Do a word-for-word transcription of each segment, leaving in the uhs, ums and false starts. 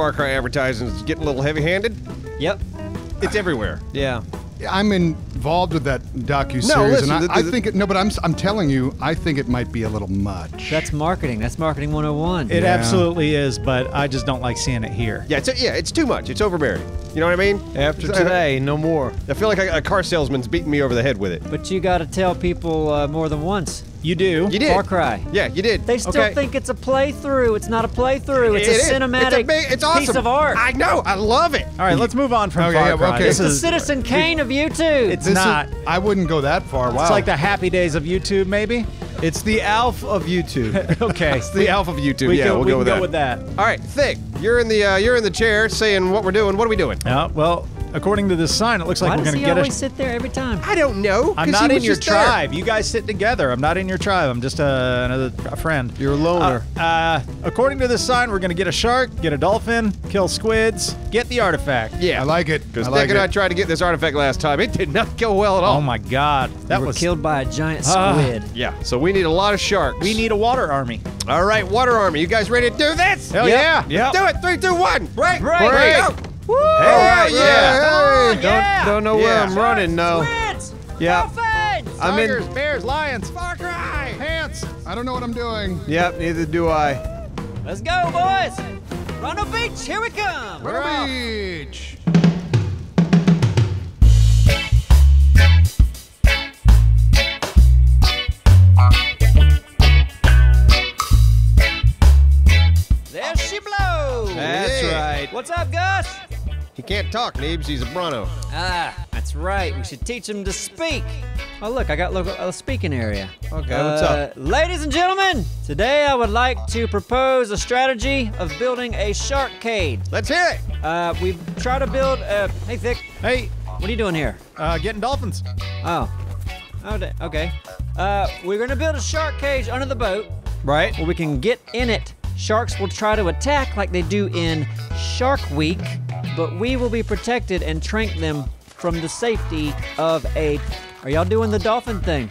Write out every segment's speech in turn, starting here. Far Cry advertising is getting a little heavy-handed. Yep. It's everywhere. Yeah. I'm involved with that docuseries, no, listen, and I, I think it, no, but I'm I'm telling you, I think it might be a little much. That's marketing. That's marketing one oh one. It yeah. absolutely is, but I just don't like seeing it here. Yeah, it's a, yeah, it's too much. It's overbearing. You know what I mean? After today, I, no more. I feel like a, a car salesman's beating me over the head with it. But you got to tell people uh, more than once. You do. You did. Far Cry. Yeah, you did. They still okay. think it's a playthrough. It's not a playthrough. It's it a cinematic it's a, it's awesome. piece of art. I know. I love it. All right, let's move on from okay, Far Cry. Okay. This it's is the Citizen Kane it, of YouTube. It's this not. Is, I wouldn't go that far. Wow. It's like the Happy Days of YouTube, maybe? It's the Alf of YouTube. Okay. It's the Alf of YouTube. We yeah, can, we'll we go, with, go that. with that. All right, Thick. You're in the uh, you're in the chair saying what we're doing. What are we doing? Uh, well, according to this sign, it looks like Why we're going to get a... Why does he always sit there every time? I don't know. I'm not in your tribe. There. You guys sit together. I'm not in your tribe. I'm just uh, another a friend. You're a loner. Uh, uh, according to this sign, we're going to get a shark, get a dolphin, kill squids, get the artifact. Yeah. I like it. Because Nick like and I tried to get this artifact last time. It did not go well at all. Oh, my God. That we were was... killed by a giant squid. Uh, yeah. So we need a lot of sharks. We need a water army. All right, water army. You guys ready to do this? Hell yeah. Yeah. Yep. Do it. Three, two, one. Break. Break. Break. Break. Woo! Hey, right, yeah. Hey, yeah! Don't don't know yeah. where I'm running though. Yeah. Dolphins, I'm tigers, in bears, lions, Far Cry, pants. I don't know what I'm doing. Yep, neither do I. Let's go, boys! Rondo Beach, here we come. Rondo Beach. There she blows. That's yeah. right. What's up, Gus? He can't talk, Neebs. He's a Bronto. Ah, that's right. We should teach him to speak. Oh, look, I got local, a speaking area. Okay, uh, what's up? Ladies and gentlemen, today I would like to propose a strategy of building a sharkcade. Let's hear it. Uh, we try to build a... Hey, Thick. Hey. What are you doing here? Uh, getting dolphins. Oh. Oh, okay. Uh, we're going to build a shark cage under the boat. Right. Where we can get in it. Sharks will try to attack like they do in Shark Week, but we will be protected and trank them from the safety of a... Are y'all doing the dolphin thing?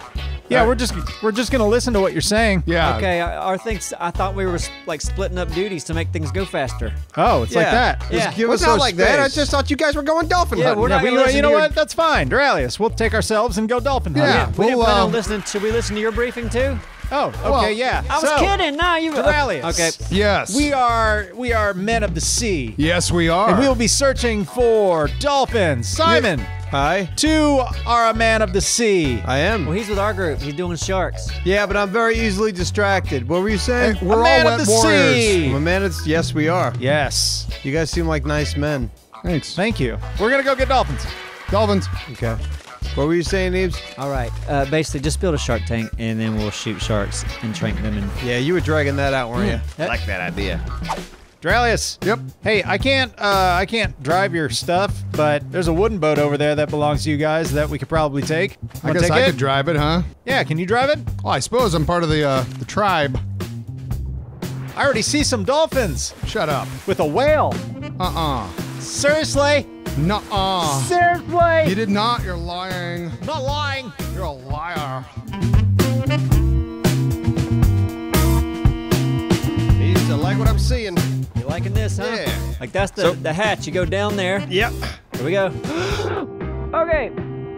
Yeah, right. we're just we're just gonna listen to what you're saying. Yeah. Okay, our things. I thought we were like splitting up duties to make things go faster. Oh, it's yeah. like that. Just yeah. give well, us it's not like space. that. I just thought you guys were going dolphin yeah, hunting. We're not no, we, you know your... what? That's fine, Duralius. We'll take ourselves and go dolphin hunting. Yeah. yeah. We we'll, didn't plan on listening. Should we listen to your briefing too? Oh, okay, well, yeah. I was so, kidding. No, you were. Duralius. Okay. Yes. We are we are men of the sea. Yes, we are. And we will be searching for dolphins. Simon. Yes. Hi. Two are a man of the sea. I am. Well, he's with our group. He's doing sharks. Yeah, but I'm very easily distracted. What were you saying? We're all wet warriors. A man of the sea. Yes, we are. Yes. You guys seem like nice men. Thanks. Thank you. We're going to go get dolphins. Dolphins. Okay. What were you saying, Neebs? All right. Uh, basically, just build a shark tank, and then we'll shoot sharks and trank them. And yeah, you were dragging that out, weren't mm. you? I like that idea. Duralius. Yep. Hey, I can't uh, I can't drive your stuff, but there's a wooden boat over there that belongs to you guys that we could probably take. Wanna I guess I it? could drive it, huh? Yeah, can you drive it? Oh, I suppose I'm part of the uh, the tribe. I already see some dolphins. Shut up. With a whale. Uh-uh. Seriously? Nuh-uh. Seriously? You did not. You're lying. I'm not lying. You're a liar. Neebs, I like what I'm seeing. You liking this, huh? Yeah. Like that's the, so, the hatch. You go down there. Yep. Here we go. Okay.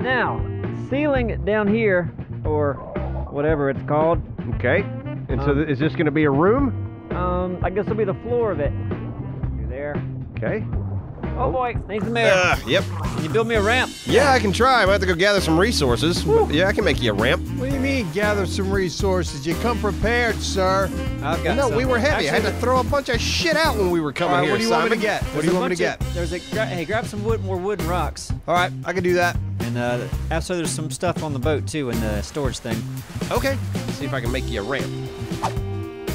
Now, ceiling down here, or whatever it's called. Okay. And um, so th is this going to be a room? Um, I guess it'll be the floor of it. You're there. Okay. Oh boy, thanks the mayor. Uh, yep. Can you build me a ramp? Yeah, I can try. I might have to go gather some resources. Yeah, I can make you a ramp. What do you mean, gather some resources? You come prepared, sir. I've got No, something. we were heavy. Actually, I had to throw a bunch of shit out when we were coming right, here, What do you Simon? want me to get? There's what do you want me to get? Of, there's a, hey, grab some wood, more wood and rocks. All right, I can do that. And uh, also there's some stuff on the boat, too, in the storage thing. Okay. Let's see if I can make you a ramp.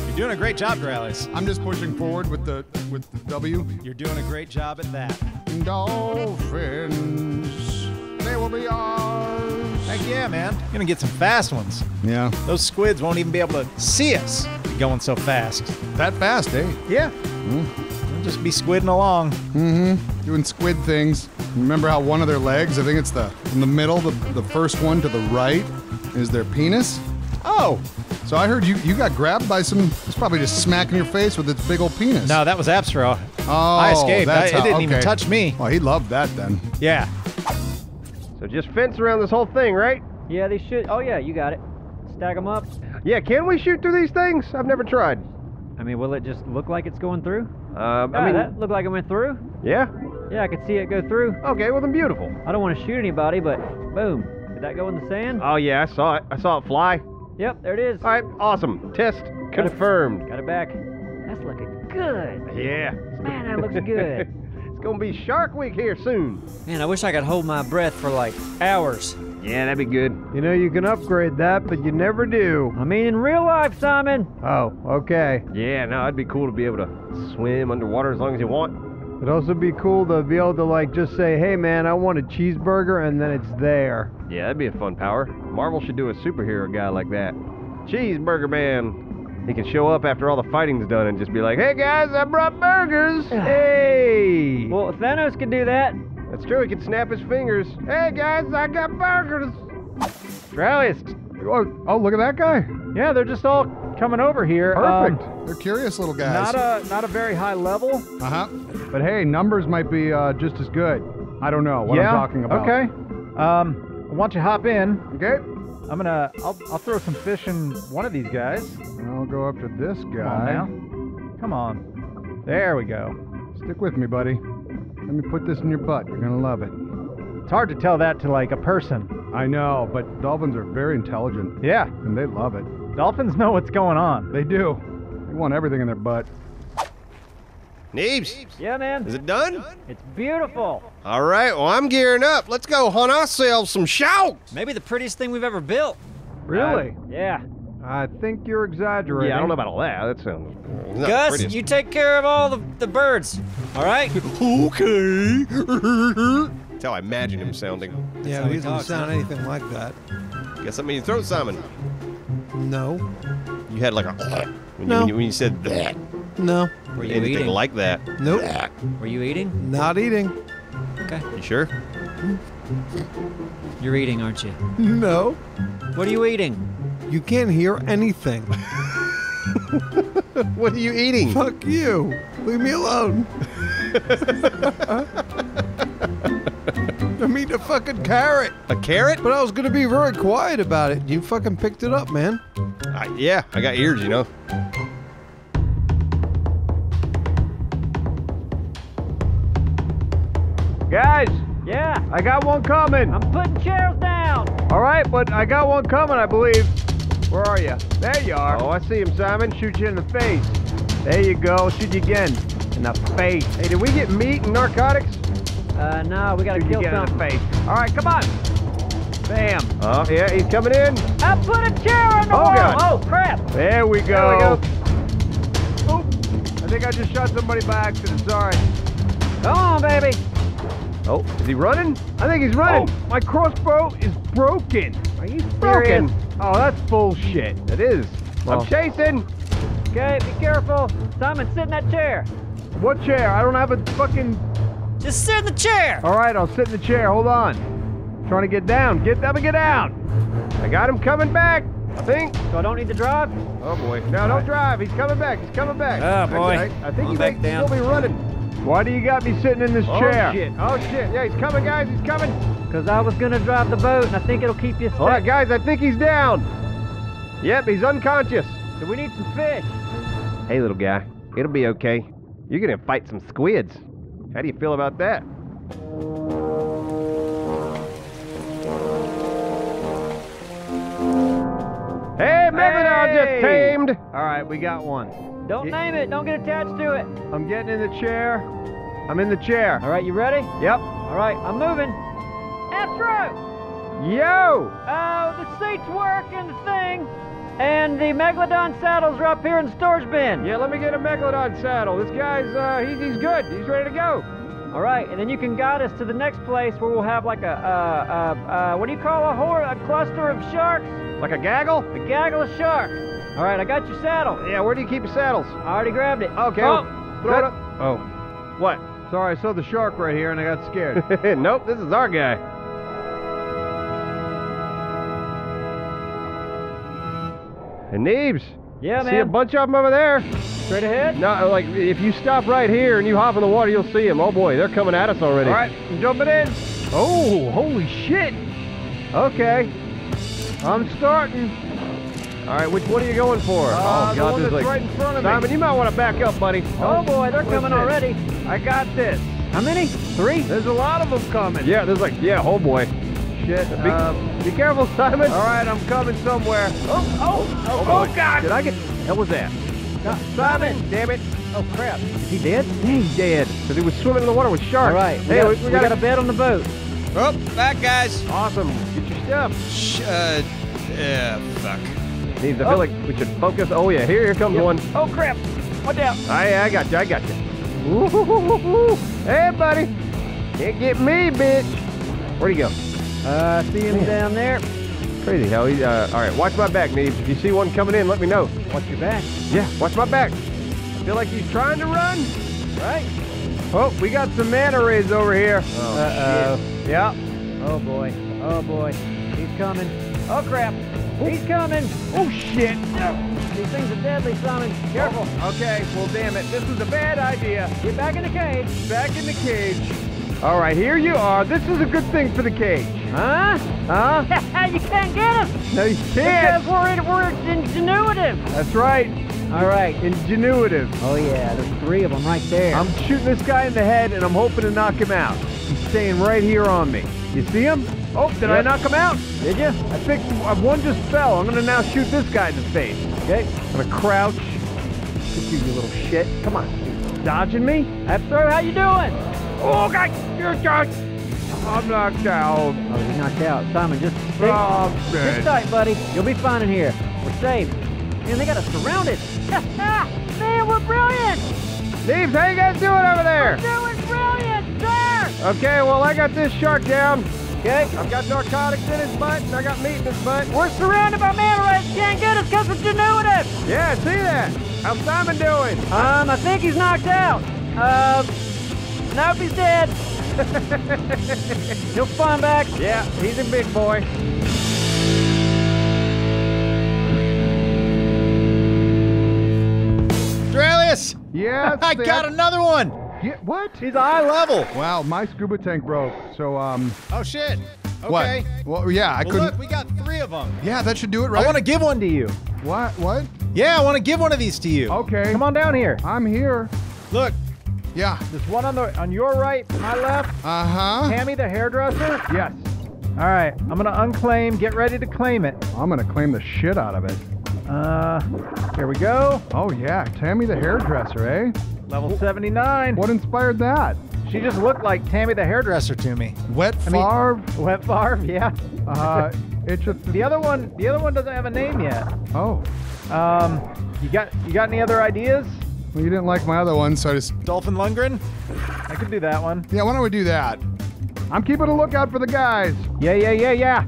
You're doing a great job, Duralius. I'm just pushing forward with the with the W. You're doing a great job at that. Dolphins, they will be ours. Heck yeah, man. You're gonna get some fast ones. Yeah. Those squids won't even be able to see us. You're going so fast. That fast, eh? Yeah. Mm. We'll just be squidding along. Mm-hmm. Doing squid things. Remember how one of their legs, I think it's the in the middle, the the first one to the right, is their penis? Oh. So I heard you, you got grabbed by some, it's probably just smacking your face with its big old penis. No, that was Abstra. Oh, I escaped. I, it how, didn't okay. even touch me. Well, he loved that then. Yeah. So just fence around this whole thing, right? Yeah, they should. Oh, yeah, you got it. Stack them up. Yeah, can we shoot through these things? I've never tried. I mean, will it just look like it's going through? Um, yeah, I mean, that looked like it went through. Yeah? Yeah, I could see it go through. Okay, well then beautiful. I don't want to shoot anybody, but boom. Did that go in the sand? Oh, yeah, I saw it. I saw it fly. Yep, there it is. All right, awesome. Test confirmed. Got it, got it back. That's looking good. Yeah. Man, that looks good. It's going to be Shark Week here soon. Man, I wish I could hold my breath for like hours. Yeah, that'd be good. You know, you can upgrade that, but you never do. I mean, in real life, Simon. Oh, okay. Yeah, no, it'd be cool to be able to swim underwater as long as you want. It'd also be cool to be able to, like, just say, hey, man, I want a cheeseburger, and then it's there. Yeah, that'd be a fun power. Marvel should do a superhero guy like that. Cheeseburger man. He can show up after all the fighting's done and just be like, hey, guys, I brought burgers. Hey. Well, Thanos could do that. That's true, he can snap his fingers. Hey guys, I got burgers! Travis! Oh, oh, look at that guy! Yeah, they're just all coming over here. Perfect! Um, they're curious little guys. Not a, not a very high level. Uh-huh. But hey, numbers might be uh, just as good. I don't know what yeah? I'm talking about. Okay. Um, why don't you hop in? Okay. I'm gonna, I'll, I'll throw some fish in one of these guys. And I'll go up to this guy. Come on now. Come on. There we go. Stick with me, buddy. Let me put this in your butt. You're gonna love it. It's hard to tell that to, like, a person. I know, but dolphins are very intelligent. Yeah. And they love it. Dolphins know what's going on. They do. They want everything in their butt. Neebs. Yeah, man? Is it done? It's beautiful. All right, well, I'm gearing up. Let's go hunt ourselves some sharks. Maybe the prettiest thing we've ever built. Really? Uh, yeah. I think you're exaggerating. Yeah, I don't know about all that. That sounds... Gus, you take care of all the, the birds, all right? Okay. That's how I imagine him sounding. That's yeah, he doesn't sound anything like that. Guess something in your throat, Simon. No. You had like a... When, no. you, when, you, when you said that. No. Were you anything eating? Like that. Nope. Were you eating? Not eating. Okay. You sure? You're eating, aren't you? No. What are you eating? You can't hear anything. What are you eating? Fuck you. Leave me alone. I'm eating a fucking carrot. A carrot? But I was going to be very quiet about it. You fucking picked it up, man. Uh, yeah, I got ears, you know. Guys. Yeah. I got one coming. I'm putting chairs down. All right, but I got one coming, I believe. Where are you? There you are. Oh, I see him, Simon. Shoot you in the face. There you go. Shoot you again. In the face. Hey, did we get meat and narcotics? Uh, no. We gotta kill something. In the face. All right, come on. Bam. Oh, uh, yeah, he's coming in. I put a chair on the oh, wall. God. Oh, crap. There we go. There we go. Oop. I think I just shot somebody by accident. Sorry. Come on, baby. Oh, is he running? I think he's running. Oh. My crossbow is broken. Are you broken? Oh, that's bullshit. It is. Well. I'm chasing. Okay, be careful. Simon, sit in that chair. What chair? I don't have a fucking... Just sit in the chair. All right, I'll sit in the chair. Hold on. I'm trying to get down. Get up and get out. I got him coming back, I think. So I don't need to drive? Oh, boy. No, All don't right. drive. He's coming back. He's coming back. Oh, boy. I, I, I think he's back down. He'll be running. Why do you got me sitting in this oh, chair? Oh, shit. Oh, shit. Yeah, he's coming, guys. He's coming. Because I was going to drive the boat, and I think it'll keep you safe. All right, guys, I think he's down. Yep, he's unconscious. So we need some fish. Hey, little guy. It'll be okay. You're going to fight some squids. How do you feel about that? Hey, Megalodon hey. just tamed. All right, we got one. Don't it, name it. Don't get attached to it. I'm getting in the chair. I'm in the chair. All right, you ready? Yep. All right, I'm moving. Afro! Yo! Oh, uh, the seats work and the thing. And the Megalodon saddles are up here in the storage bin. Yeah, let me get a Megalodon saddle. This guy's, uh, he's, he's good. He's ready to go. All right, and then you can guide us to the next place where we'll have like a, uh, uh, uh, what do you call a horde? A cluster of sharks? Like a gaggle? A gaggle of sharks. All right, I got your saddle. Yeah, where do you keep your saddles? I already grabbed it. Okay. Oh, throw it up. Oh. What? Sorry, I saw the shark right here and I got scared. Nope, this is our guy. And Neebs. Yeah, man. See a bunch of them over there. Straight ahead? No, like, if you stop right here and you hop in the water, you'll see them. Oh boy, they're coming at us already. All right, I'm jumping in. Oh, holy shit. Okay. I'm starting. All right, which one are you going for? Uh, oh, God, the one that's like... right in front of me. Simon, you might want to back up, buddy. Oh, oh boy, they're coming this? already. I got this. How many? Three? There's a lot of them coming. Yeah, there's like, yeah, oh boy. Shit. Be, um, be careful, Simon. All right, I'm coming somewhere. Oh, oh, oh, oh, oh God. Did I get... What was that? No, Simon, damn it. Oh, crap. Is he dead? He's dead. Because he was swimming in the water with sharks. All right. Hey, we, we, we got, got a bed on the boat. Oh, back, guys. Awesome. Get your stuff. Sh uh, yeah, fuck. Needs to oh. feel like we should focus. Oh yeah, here, here comes yep. one. Oh crap! Watch out! I, I got you. I got you. Ooh, hoo, hoo, hoo, hoo. Hey, buddy! Can't get me, bitch. Where'd he go? Uh, see him yeah. down there. Crazy how he. Uh, all right, watch my back, Neves. If you see one coming in, let me know. Watch your back. Yeah, watch my back. I feel like he's trying to run. Right? Oh, we got some manta rays over here. Oh, uh oh. Shit. Yeah. Oh boy. Oh boy. He's coming. Oh crap. He's coming! Oh shit! These things are deadly, Simon. Careful. Okay, well damn it. This was a bad idea. Get back in the cage. Back in the cage. All right, here you are. This is a good thing for the cage. Huh? Huh? You can't get us! No, you can't! Because we're, we're ingenuitive! That's right. All right. Ingenuitive. Oh yeah, there's three of them right there. I'm shooting this guy in the head and I'm hoping to knock him out. He's staying right here on me. You see him? Oh, did yep. I knock him out? Did you? I picked one just fell. I'm gonna now shoot this guy in the face. Okay, I'm gonna crouch. Just you, you little shit. Come on, you're dodging me? Abso, how you doing? Oh God, you're God. I'm knocked out. Oh, you're knocked out, Simon. Just stay, oh, sit tight, buddy. You'll be fine in here. We're safe. Man, they got us surrounded. Man, we're brilliant. Neves, how you guys doing over there? We're doing brilliant, sir. Okay, well I got this shark down. Okay, I've got narcotics in his butt, and I got meat in his butt. We're surrounded by manta rays. Can't get us because we're ingenuitive. Yeah, I see that. How's Simon doing? Um, I think he's knocked out. Um, nope, he's dead. He'll spawn back. Yeah, he's a big boy. Aurelius! Yeah, I got another one. Yeah, what? He's eye level. Wow, my scuba tank broke. So, um. Oh shit. Okay. What? Well, yeah, I well, couldn't. Look, we got three of them. Yeah, that should do it, right? I want to give one to you. What? What? Yeah, I want to give one of these to you. Okay. Come on down here. I'm here. Look. Yeah. There's one on the on your right, my left. Uh huh. Tammy, the hairdresser. Yes. All right. I'm gonna unclaim. Get ready to claim it. I'm gonna claim the shit out of it. Uh, here we go. Oh yeah, Tammy, the hairdresser, eh? Level seventy-nine. What inspired that? She just looked like Tammy the hairdresser to me. Wet Farm. I mean, Wet Farm, yeah. Uh, it's just the other one. The other one doesn't have a name yet. Oh. Um, you got you got any other ideas? Well, you didn't like my other one, so I just. Dolphin Lundgren. I could do that one. Yeah, why don't we do that? I'm keeping a lookout for the guys. Yeah, yeah, yeah, yeah.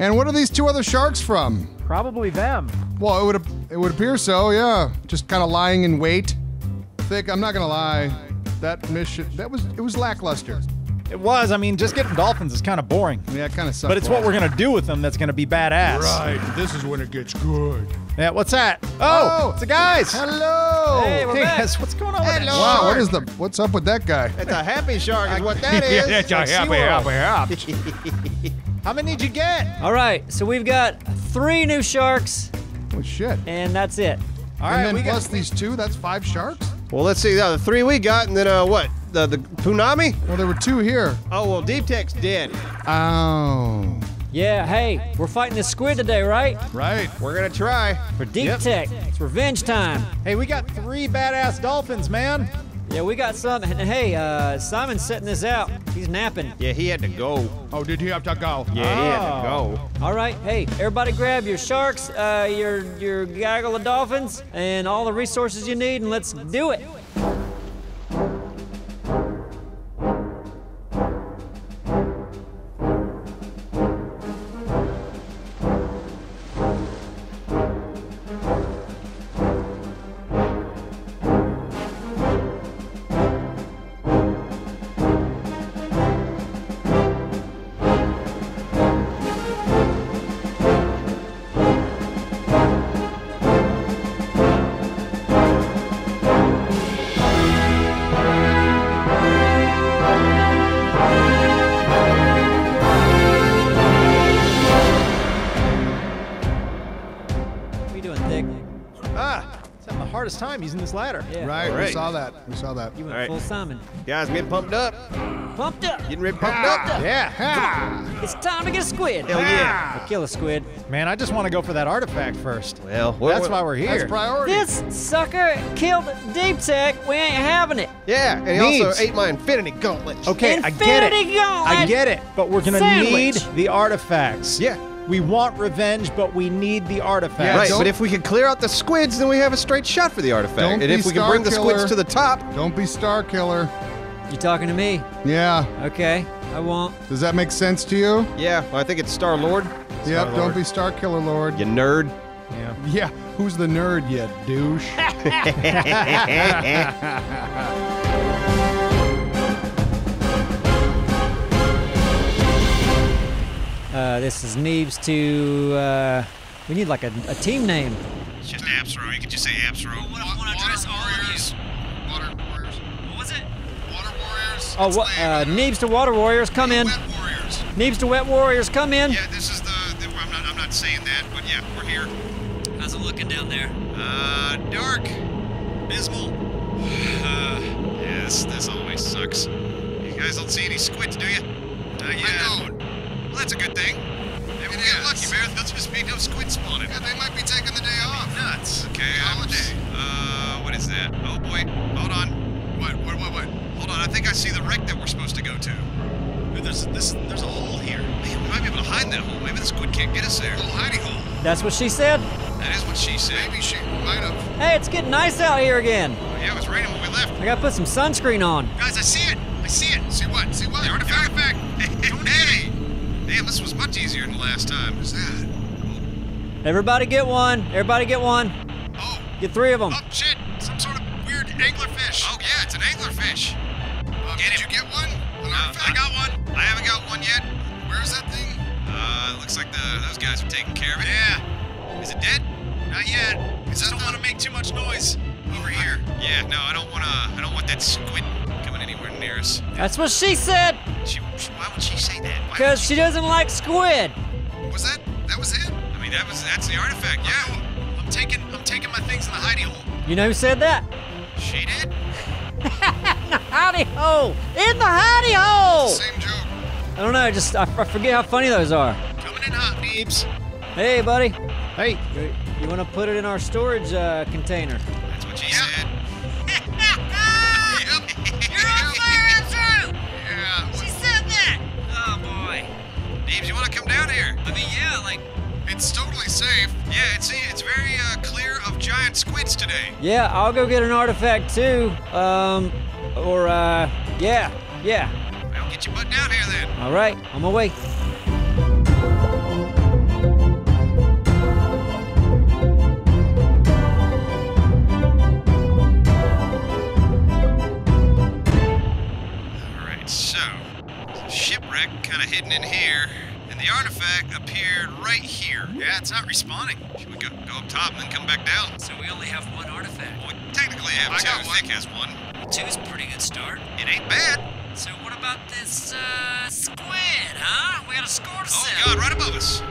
And what are these two other sharks from? Probably them. Well, it would it would appear so. Yeah, just kind of lying in wait. Thick. I'm not gonna lie, that mission that was it was lackluster. It was. I mean, just getting dolphins is kind of boring. Yeah, it kind of sucks. But it's well. what we're gonna do with them that's gonna be badass. Right. This is when it gets good. Yeah. What's that? Oh, oh it's the guys. Hello. Hey, we're hey back. Guys, what's going on? Hello. With that shark? Wow. What is the? What's up with that guy? It's a happy shark. Is what that is. That's a happy, happy, happy. How many did you get? All right. So we've got three new sharks. Oh shit. And that's it. All right. And then we plus got... these two, that's five sharks. Well, let's see, uh, the three we got, and then, uh, what, the, the Punami? Well, there were two here. Oh, well, Deep Tech's dead. Oh. Yeah, hey, we're fighting this squid today, right? Right. We're gonna try. For Deep yep. Tech, it's revenge time. Hey, we got three badass dolphins, man. Yeah, we got some, and hey, uh, Simon's setting this out. He's napping. Yeah, he had to go. Oh, did he have to go? Yeah, oh. he had to go. All right, hey, everybody grab your sharks, uh, your, your gaggle of dolphins, and all the resources you need, and let's do it. last time. He's in this ladder. Yeah. Right, right. We saw that. We saw that. You went right. full Simon. Guys, I'm getting pumped up. Pumped up. Getting ready, pumped ah, up. Yeah. Ah. It's time to get a squid. Hell yeah. Ah. We'll kill a squid. Man, I just want to go for that artifact first. Well, well that's well, why we're here. That's priority. This sucker killed Deep Tech. We ain't having it. Yeah, and he Needs. also ate my Infinity Gauntlet. Okay, Infinity I get it. Gauntlet. I get it. But we're gonna Sandwich. need the artifacts. Yeah. We want revenge, but we need the artifact. Yeah, right, but if we can clear out the squids, then we have a straight shot for the artifact. And if we can bring the squids to the top... Don't be Star Killer. You talking to me? Yeah. Okay, I won't. Does that make sense to you? Yeah, well, I think it's Star Lord. Yep, don't be Star Killer Lord. You nerd. Yeah. Yeah, who's the nerd, you douche? Uh, this is Neebs to, uh, we need like a, a team name. It's just Absro, you could just say Absro. What if I want to address all of these? Water Warriors. What was it? Water Warriors. Oh, what, uh, Neebs to Water Warriors, come in. Wet Warriors. Neebs to Wet Warriors, come in. Yeah, this is the, the I'm, not, I'm not saying that, but yeah, we're here. How's it looking down there? Uh, dark. Abysmal. Uh, yeah, this, this always sucks. You guys don't see any squids, do you? Uh, yeah. I don't. That's a good thing. Maybe we get lucky, Barrett. They'll just be no squid spawning. Yeah, they might be taking the day off. Nuts. Okay, holiday. Uh, what is that? Oh boy, hold on. What? What? What? What? Hold on. I think I see the wreck that we're supposed to go to. Dude, there's this. There's a hole here. Man, we might be able to hide in that hole. Maybe the squid can't get us there. A little hidey hole. That's what she said. That is what she said. Maybe she might have. Hey, it's getting nice out here again. Oh, yeah, it was raining when we left. I gotta put some sunscreen on. Guys, I see it. I see it. See what? See what? The artifact. The artifact. Don't hey. Damn, this was much easier than the last time. Who's that? Everybody get one. Everybody get one. Oh. Get three of them. Oh, shit. Some sort of weird anglerfish. Oh, yeah, it's an anglerfish. Um, get did him. you get one? An uh, I got one. I haven't got one yet. Where's that thing? Uh, it looks like the those guys are taking care of it. Yeah. Is it dead? Not yet. I just don't want to make too much noise over here. I, yeah, no, I don't want to. I don't want that squid coming anywhere near us. That's what she said. She, why would she say that? Because she, she doesn't like squid. Was that? That was it? I mean, that was that's the artifact. Yeah, I'm taking I'm taking my things in the hidey hole. You know who said that? She did. In the hidey hole. In the hidey hole. Same joke. I don't know. Just I, I forget how funny those are. Coming in hot, Neebs. Hey, buddy. Hey. You, you want to put it in our storage uh, container? That's what she said. You want to come down here? I mean, yeah, like... It's totally safe. Yeah, it's it's very uh, clear of giant squids today. Yeah, I'll go get an artifact, too. Um, or, uh, yeah, yeah. Well, get your butt down here, then. All right, on my way. All right, so... Shipwreck kind of hidden in here. The artifact appeared right here. Yeah, it's not responding. Should we go, go up top and then come back down? So we only have one artifact. Well, we technically have I two. I think has one. Two's a pretty good start. It ain't bad. So what about this, uh, squid, huh? We got a score to set. Oh, God, right above us. Oh,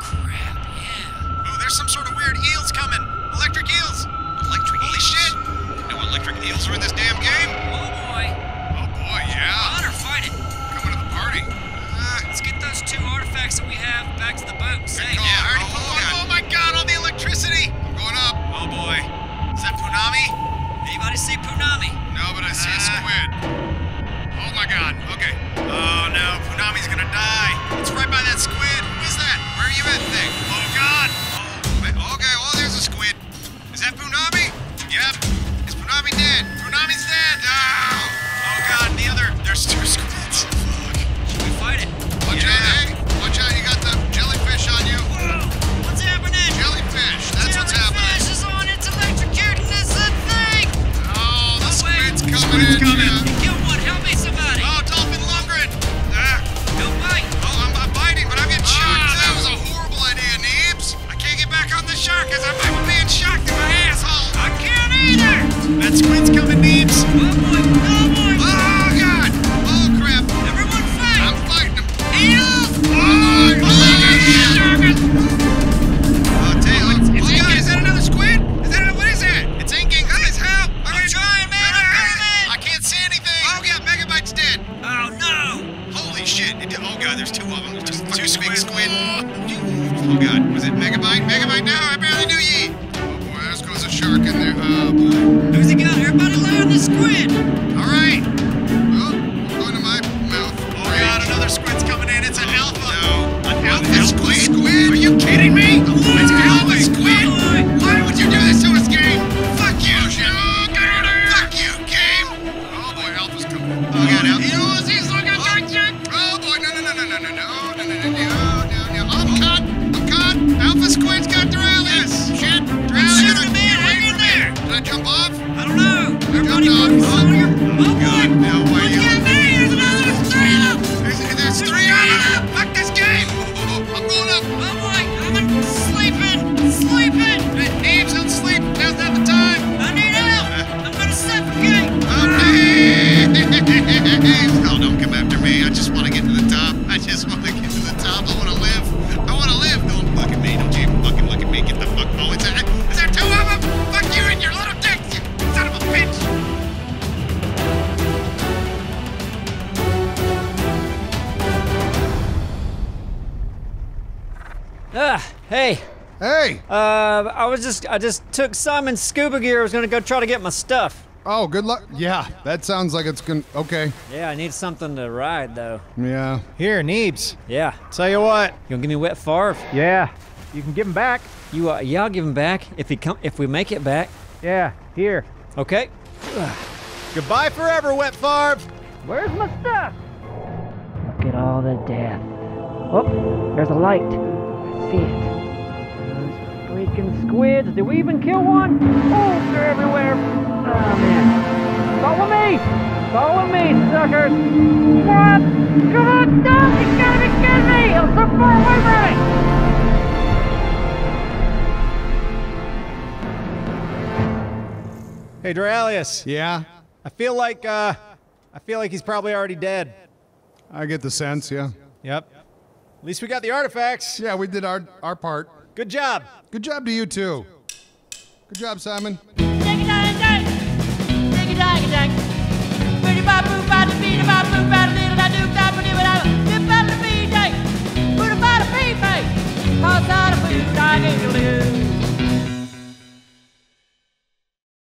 crap, yeah. Oh, there's some sort of weird eels coming. Electric eels. Electric Holy eels. shit. No electric eels are in this damn game. Oh, boy. Oh, boy, yeah. Otter, fight it. Coming to the party. Let's get those two artifacts that we have back to the boat. Hey, yeah, oh, oh, oh my God! All the electricity! I'm going up. Oh boy! Is that Punami? Anybody see Punami? No, but I see uh, a squid. Oh my God! Okay. Uh, god, there's two of them. Just two squid. squid. Oh god, was it Megabyte? Megabyte? No, I barely knew ye! Oh boy, there goes a shark in there. Oh boy. Who's he got? Everybody lay on the squid! Alright! Well, I'm going to my mouth. Oh range. God, another squid's coming in. It's an oh, alpha. No. An alpha, alpha squid? squid? Are you kidding me? It's an alpha squid? Why would you do this to us, game? Fuck you, shit! Oh, get her. Fuck you, game! Oh boy, alpha's coming in. Oh god, alpha. Squid's got drowning! Yes. Shit! Drowning! Shoot him, man! Hang in there! Did I jump off? I don't know! I jumped off! Oh, your... oh, God! No way! Look at me! There's another! There's three of them! There's, there's three of them! Fuck this game! I'm going up! Oh, boy! I'm sleeping! Sleeping! Names don't sleep! Now's not the time! I need help! Uh, I'm gonna suffocate! Okay! Oh, don't come after me! I just want to get to the top! I just want to get to the top! I want to live! I want to live! Don't look at me! Don't you fucking look at me! Get the fuck going! Is, is there two of them? Fuck you and your little dick, you son of a bitch! Ah, hey. Hey. Uh, I was just, I just took Simon's scuba gear. I was gonna go try to get my stuff. Oh, good luck. Yeah, that sounds like it's gonna, okay. Yeah, I need something to ride, though. Yeah. Here, Neebs. Yeah. Tell you what. You gonna give me wet Favre? Yeah. You can give him back. You, uh, yeah, I'll give him back if he come, if we make it back. Yeah, here. Okay. Ugh. Goodbye forever, wet Favre. Where's my stuff? Look at all the death. Oh, there's a light. I see it. Freaking squids. Did we even kill one? Oh, they're everywhere. Oh, man. Follow me! Follow me, suckers! What? Come on, no! You gotta be kidding me! I'm so far away from it! Hey, Duralius. Yeah? I feel like, uh, I feel like he's probably already dead. I get the sense, yeah. Yep. At least we got the artifacts. Yeah, we did our, our part. Good job. Good job to you, too. Good job, Simon. Take it down, take it down, take it down, take it down.